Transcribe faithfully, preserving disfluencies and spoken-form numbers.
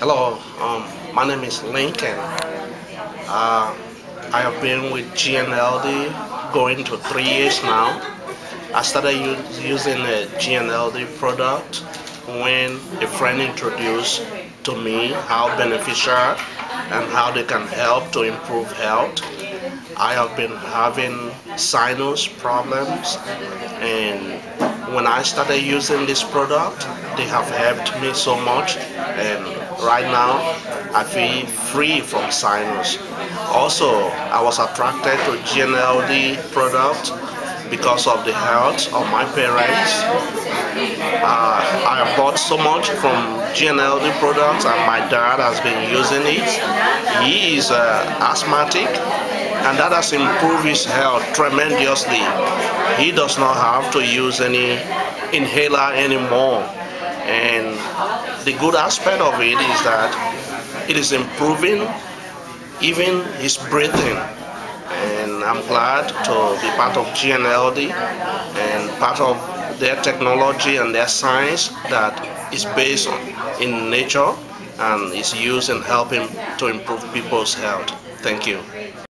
Hello, um, my name is Lincoln. Uh, I have been with G N L D going to three years now. I started using a G N L D product when a friend introduced to me how beneficial and how they can help to improve health. I have been having sinus problems, and when I started using this product, they have helped me so much, and right now I feel free from sinus. Also, I was attracted to G N L D product because of the health of my parents. Uh, I have bought so much from G N L D products, and my dad has been using it. He is uh, asthmatic, and that has improved his health tremendously. He does not have to use any inhaler anymore. And the good aspect of it is that it is improving even his breathing. And I'm glad to be part of G N L D and part of their technology and their science that is based on, in nature and is used in helping to improve people's health. Thank you.